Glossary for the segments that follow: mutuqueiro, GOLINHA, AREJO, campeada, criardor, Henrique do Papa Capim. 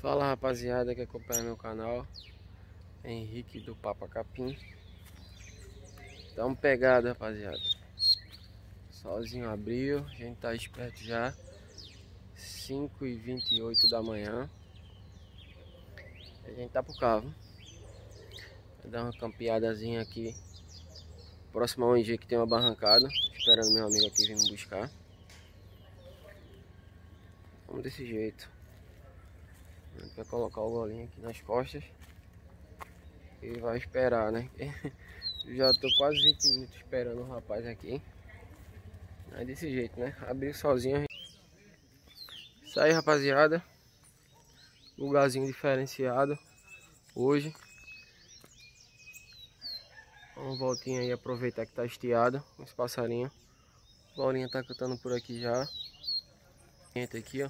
Fala rapaziada que acompanha meu canal, Henrique do Papa Capim. Dá uma pegada, rapaziada. Solzinho abriu, a gente tá esperto já. 5h28 da manhã. A gente tá pro carro. Vou dar uma campeadazinha aqui próximo a onde que tem uma barrancada. Esperando meu amigo aqui vir me buscar. Vamos desse jeito. A gente vai colocar o golinho aqui nas costas e vai esperar, né? Já tô quase 20 minutos esperando o rapaz aqui. É desse jeito, né? Abrir sozinho. Isso aí, rapaziada. Lugarzinho diferenciado hoje. Uma voltinha aí, aproveitar que tá estiado. Os passarinhos. A Golinha tá cantando por aqui já. Entra aqui, ó.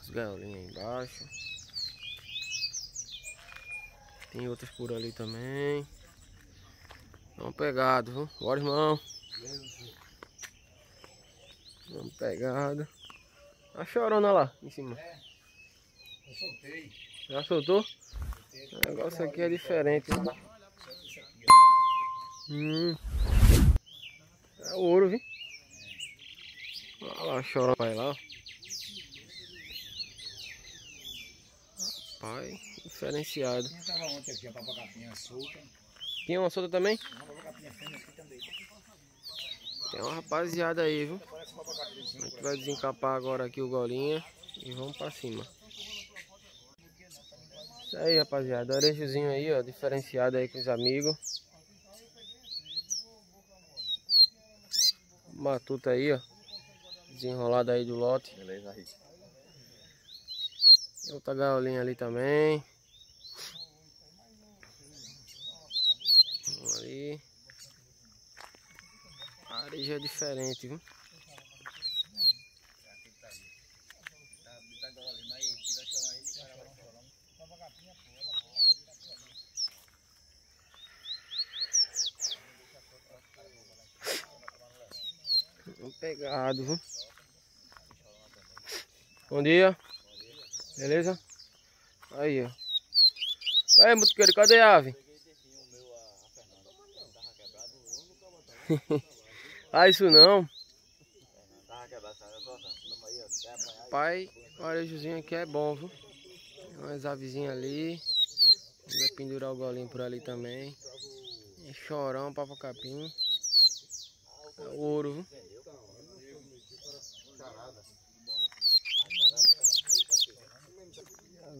As galinhas aí embaixo. Tem outras por ali também. Vamos pegado, viu? Bora, irmão. Vamos pegado. A chorona lá, em cima. É. Eu soltei. Já soltou? O negócio aqui é diferente, né? É o ouro, viu? Olha lá, chora pai lá. Rapaz, diferenciado. Eu tava ontem aqui, a papacapinha solta. Tinha uma solta também? Tem uma rapaziada aí, viu? A gente vai desencapar agora aqui o Golinha e vamos pra cima. Isso aí, rapaziada. Arejozinho aí, ó. Diferenciado aí com os amigos. Matuta aí, ó. Desenrolado aí do lote. Beleza, Rick. Outra galinha ali também. Ali. A areja é diferente, viu? Pegado, viu? Bom dia. Beleza? Aí, ó. Aí, motoqueiro, cadê a ave? Ah, isso não. Pai, o arejozinho aqui é bom, viu? Tem umas avezinhas ali. Vai pendurar o golinho por ali também. E chorão, papacapim. É ouro, viu?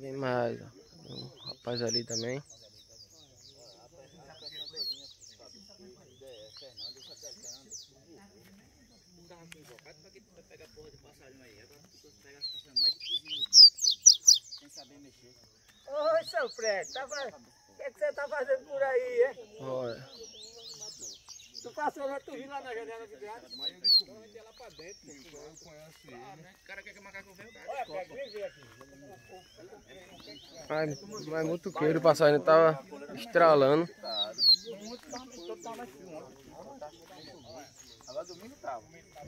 Vem mais, ó. Um rapaz ali também. Oi, seu Fred, o que é que você tá fazendo por aí, hein? Olha. Tu passou lá, tu viu lá na janela de gato? Eu descobri ela pra dentro. Eu conheço ele. O cara quer que o macaco venha? Olha, pega, vem ver aqui. Mas muito queiro, o passarinho tava estralando.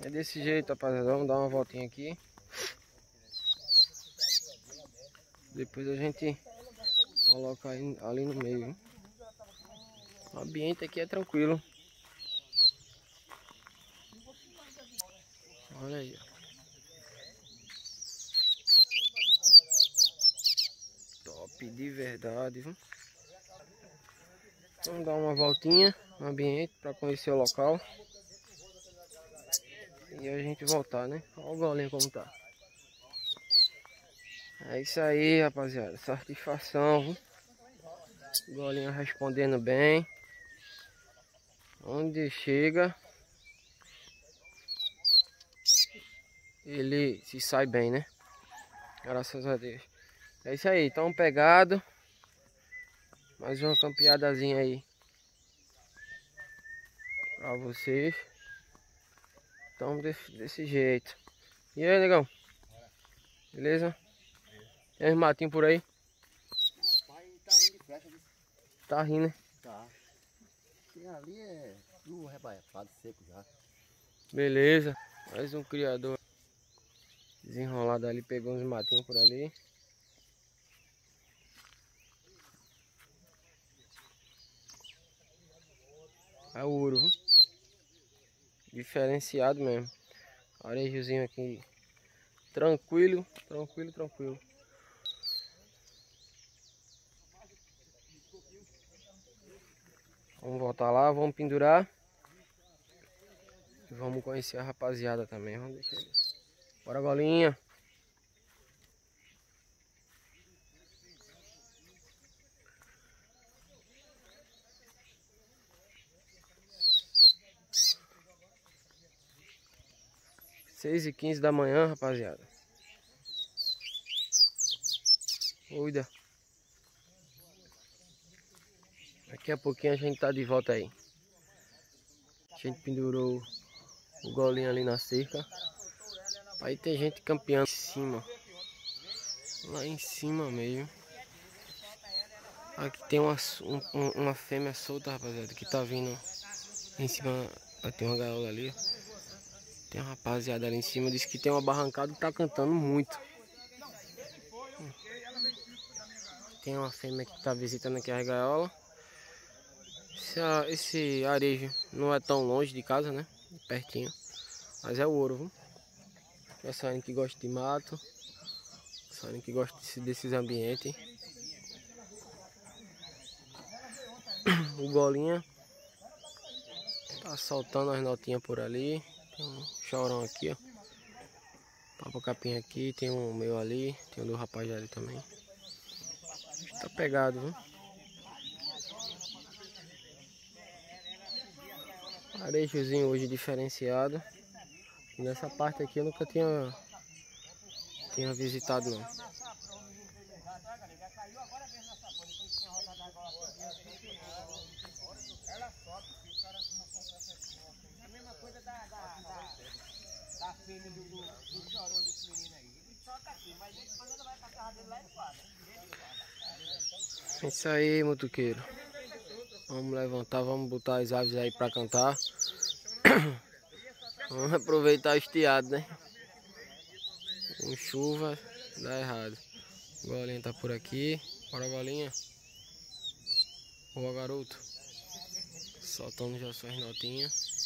É desse jeito, rapaziada. Vamos dar uma voltinha aqui. Depois a gente coloca ali no meio, hein? O ambiente aqui é tranquilo. Olha aí, ó. Top de verdade, viu? Vamos dar uma voltinha no ambiente para conhecer o local. E a gente voltar, né? Olha o golinho como tá. É isso aí, rapaziada. Satisfação, viu? O golinho respondendo bem. Onde chega... ele se sai bem, né? Graças a Deus. É isso aí, tá um pegado. Mais uma campeadazinha aí pra vocês. Então desse jeito. E aí, negão? Beleza? Tem uns matinhos por aí? Não, pai, tá rindo de flecha. Tá rindo, né? Tá. Tem ali é tudo rebaixado, seco já. Beleza. Mais um criador Desenrolado ali, pegou uns matinhos por ali. É ouro, viu? Diferenciado mesmo. Arejozinho aqui. Tranquilo, tranquilo, tranquilo. Vamos voltar lá, vamos pendurar. E vamos conhecer a rapaziada também. Vamos deixar ele. Bora, golinha. Seis e 15 da manhã, rapaziada. Cuida. Daqui a pouquinho a gente tá de volta aí. A gente pendurou o golinho ali na cerca. Aí tem gente campeando em cima. Lá em cima mesmo. Aqui tem uma fêmea solta, rapaziada, que tá vindo em cima. Tem uma gaiola ali. Tem uma rapaziada ali em cima, disse que tem uma barrancada que tá cantando muito. Tem uma fêmea que tá visitando aqui a gaiola. Esse arejo não é tão longe de casa, né? Pertinho. Mas é ouro, viu? Passarinho que gosta de mato. Passarinho que gosta desses ambientes. O golinha tá soltando as notinhas por ali. Tem um chorão aqui, ó. Papa capim aqui, tem um meu ali, tem um do rapaz ali também. Tá pegado, viu? Arejozinho hoje diferenciado. E nessa parte aqui eu nunca tinha visitado, não. É isso aí, motoqueiro. Vamos levantar, vamos botar as aves aí pra cantar. Vamos aproveitar o estiado, né? Com chuva dá errado. Golinha tá por aqui. Bora, golinha. Boa, garoto. Soltando já suas notinhas.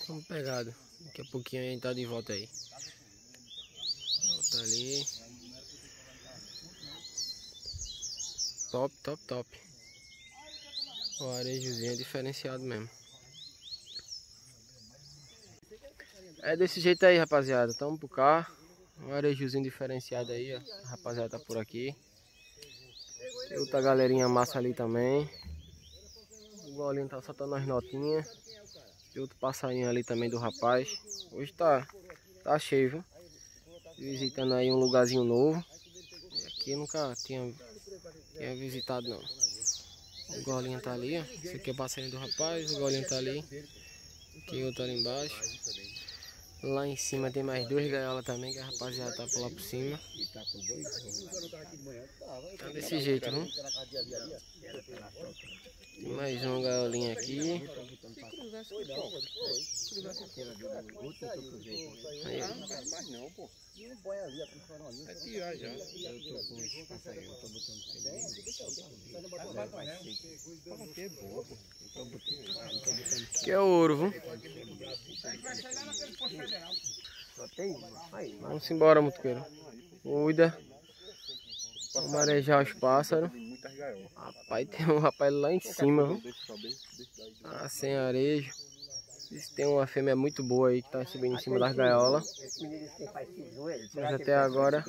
Estamos pegados. Daqui a pouquinho a gente tá de volta aí. Volta ali. Top, top, top. O arejozinho é diferenciado mesmo. É desse jeito aí, rapaziada. Tamo por cá. Um arejozinho diferenciado aí, ó. A rapaziada tá por aqui. Tem outra galerinha massa ali também. O golinho tá soltando as notinhas. Tem outro passarinho ali também do rapaz. Hoje tá cheio, viu? Visitando aí um lugarzinho novo. Aqui eu nunca tinha visitado, não. O golinho tá ali, ó. Esse aqui é o passarinho do rapaz. O golinho tá ali. Aqui outro ali embaixo. Lá em cima tem mais duas gaiolas também, que a rapaziada tá por lá por cima. Tá desse jeito, viu? Mais uma gaiolinha aqui. Que é ouro, viu? Vamos embora, motoqueiro. Cuida. Vamos arejar os pássaros. Rapaz, tem um rapaz lá em cima, viu? Ah, sem arejo. Tem uma fêmea muito boa aí que tá subindo em cima das gaiolas. Mas até agora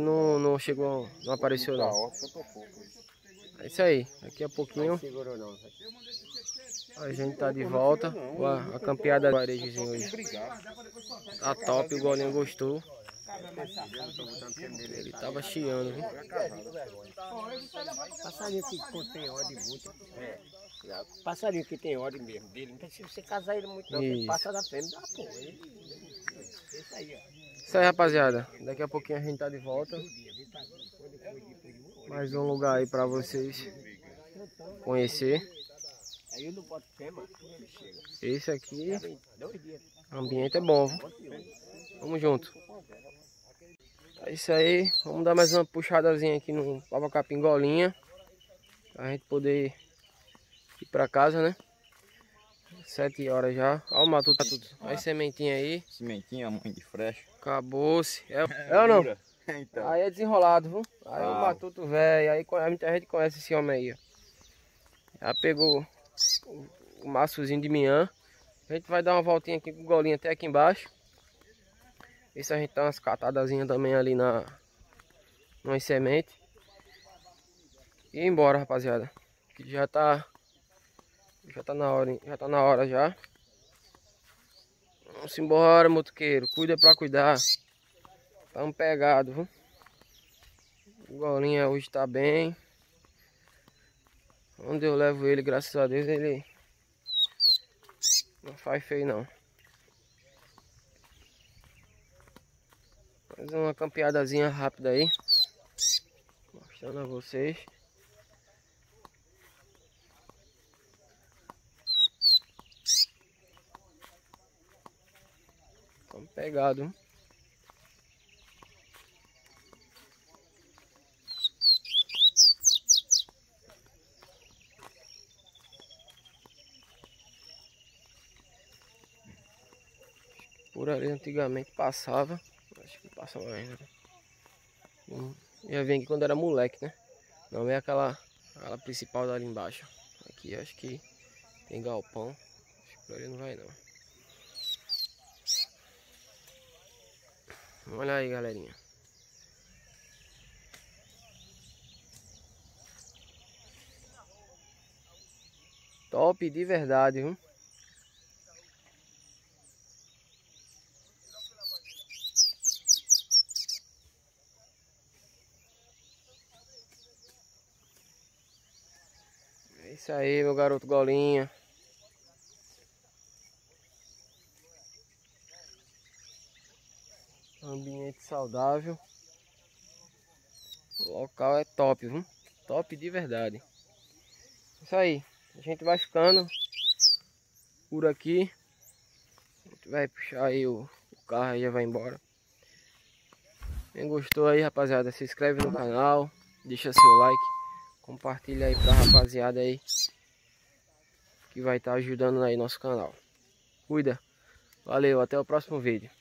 não chegou, não apareceu, não. É isso aí. Daqui a pouquinho a gente tá de volta. A campeada do arejozinho hoje. Tá top, o golinho gostou. Ele tava chiando, viu? Passarinho que contém ódio muito. Passarinho que tem ódio mesmo dele, não precisa você casar ele muito não, ele passa na fêmea, dá pô. Isso aí, ó. Isso aí, rapaziada. Daqui a pouquinho a gente tá de volta. Mais um lugar aí pra vocês conhecer. Aí eu não boto fêmea, chega. Esse aqui, o ambiente é bom, viu? Vamos junto. É isso aí. Vamos dar mais uma puxadazinha aqui no Papa Capim Golinha. Pra gente poder ir pra casa, né? 7 horas já. Olha o matuto. Olha a sementinha aí. Sementinha, mãe de frecha. Acabou-se. É ou não? Então. Aí é desenrolado, viu? Aí o matuto velho. Aí a gente conhece esse homem aí, ó. Já pegou o maçozinho de minhã. A gente vai dar uma voltinha aqui com o Golinha até aqui embaixo. Ver se a gente dá umas catadazinhas também ali nas sementes. E ir embora, rapaziada. Que já tá. Já tá na hora já. Vamos embora, motoqueiro. Cuida pra cuidar. Tá um pegado, viu? O Golinha hoje tá bem. Onde eu levo ele, graças a Deus, ele não faz feio não. Fazer uma campeadazinha rápida aí. Mostrando a vocês. Estamos pegados, hein? Por ali antigamente passava. Acho que passa mais, né? Já vim aqui quando era moleque, né? Não é aquela principal dali embaixo. Aqui acho que tem galpão. Acho que por ali não vai não. Olha aí, galerinha. Top de verdade, hein? É isso aí, meu garoto Golinha. Ambiente saudável. O local é top, viu? Top de verdade. Isso aí. A gente vai ficando por aqui. A gente vai puxar aí o carro e já vai embora. Quem gostou aí, rapaziada, se inscreve no canal. Deixa seu like. Compartilha aí pra rapaziada aí. Que vai estar ajudando aí nosso canal. Cuida. Valeu, até o próximo vídeo.